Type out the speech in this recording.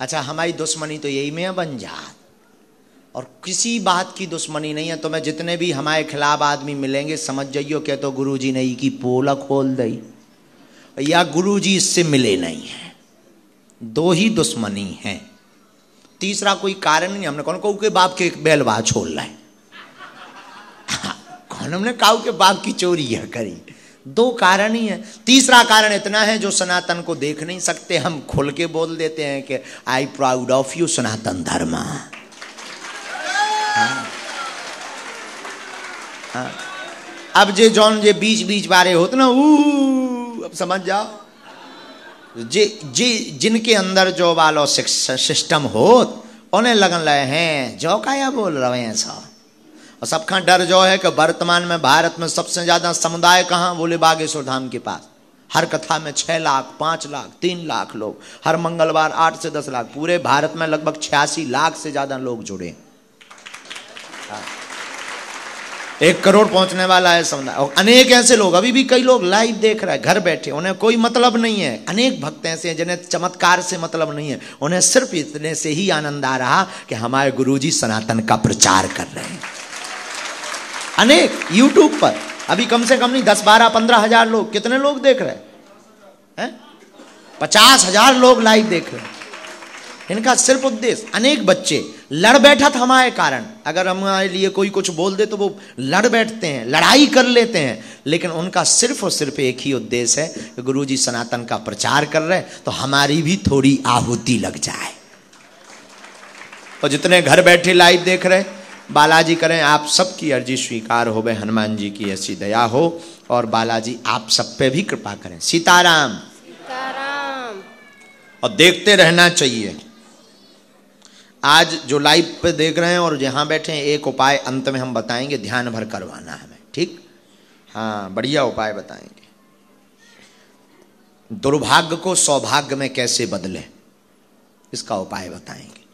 अच्छा हमारी दुश्मनी तो यही में बन जात और किसी बात की दुश्मनी नहीं है। तो मैं जितने भी हमारे खिलाफ आदमी मिलेंगे समझ जाइयो कि तो गुरुजी ने की पोला खोल दई या गुरुजी इससे मिले नहीं है, दो ही दुश्मनी है, तीसरा कोई कारण नहीं। हमने कौन कहू के बाप के बैलवा छोड़ रहा है, कौन हमने काऊ के बाप की चोरी है करी, दो कारण ही है। तीसरा कारण इतना है जो सनातन को देख नहीं सकते, हम खुल के बोल देते हैं कि I proud of you Sanatan Dharma. अब जे जॉन जे बीच बीच बारे होते ना अब समझ जाओ जे जे जिनके अंदर जो वालो सिस्टम होत उन्हें लगन रहे हैं जो काया बोल रहे हैं सब। और सबका डर जो है कि वर्तमान में भारत में सबसे ज़्यादा समुदाय कहाँ बोले बागेश्वर धाम के पास, हर कथा में 6 लाख 5 लाख 3 लाख लोग, हर मंगलवार 8 से 10 लाख, पूरे भारत में लगभग 86 लाख से ज़्यादा लोग जुड़े, 1 करोड़ पहुंचने वाला है समुदाय। और अनेक ऐसे लोग अभी भी कई लोग लाइव देख रहे हैं घर बैठे, उन्हें कोई मतलब नहीं है। अनेक भक्त ऐसे हैं जिन्हें चमत्कार से मतलब नहीं है, उन्हें सिर्फ इतने से ही आनंद आ रहा कि हमारे गुरुजी सनातन का प्रचार कर रहे हैं। अनेक यूट्यूब पर अभी कम से कम नहीं 10-12-15 हज़ार लोग, कितने लोग देख रहे हैं, 50,000 लोग लाइव देख रहे हैं। इनका सिर्फ उद्देश्य, अनेक बच्चे लड़ बैठा था हमारे कारण, अगर हमारे लिए कोई कुछ बोल दे तो वो लड़ बैठते हैं, लड़ाई कर लेते हैं, लेकिन उनका सिर्फ और सिर्फ एक ही उद्देश्य है कि गुरुजी सनातन का प्रचार कर रहे हैं तो हमारी भी थोड़ी आहुति लग जाए। और जितने घर बैठे लाइव देख रहे बालाजी करें आप सबकी अर्जी स्वीकार हो, गए हनुमान जी की ऐसी दया हो और बालाजी आप सब पे भी कृपा करें। सीताराम सीताराम। और देखते रहना चाहिए, आज जो लाइव पे देख रहे हैं और यहाँ बैठे हैं, एक उपाय अंत में हम बताएंगे, ध्यान भर करवाना हमें, ठीक? हाँ बढ़िया उपाय बताएंगे। दुर्भाग्य को सौभाग्य में कैसे बदले इसका उपाय बताएंगे।